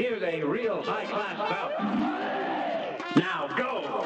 Here's a real high-class bout. Now go!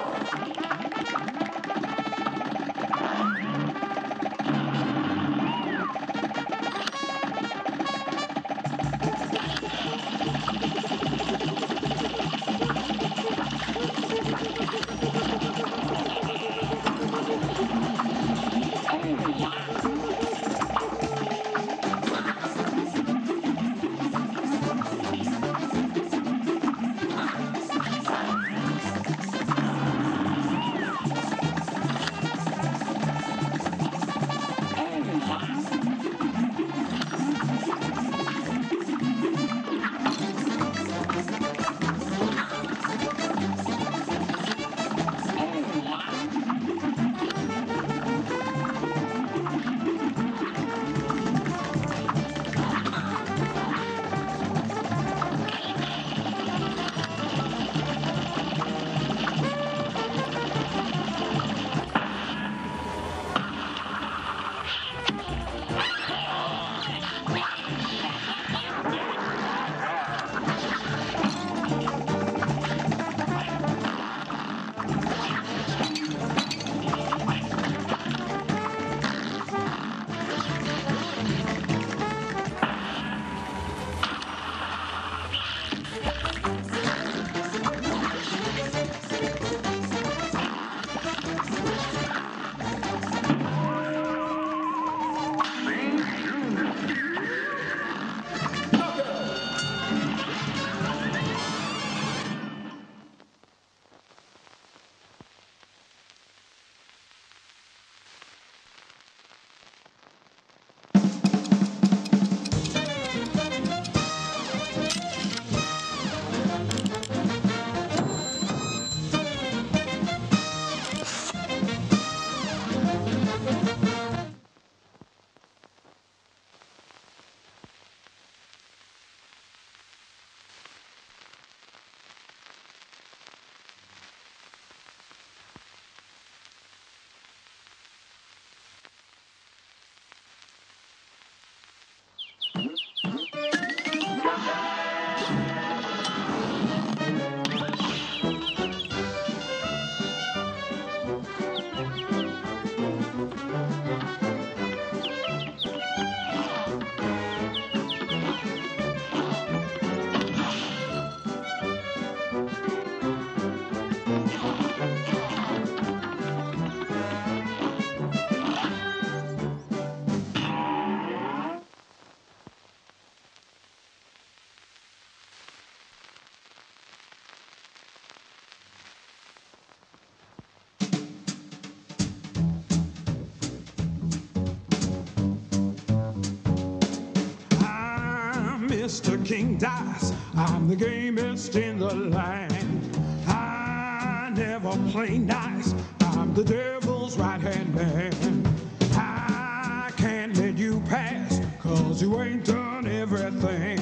Mr. King dies, I'm the gamest in the land. I never play nice, I'm the devil's right-hand man. I can't let you pass, cause you ain't done everything.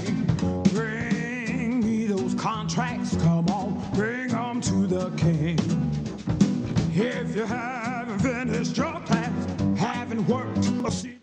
Bring me those contracts, come on, bring them to the king. If you haven't finished your class, haven't worked a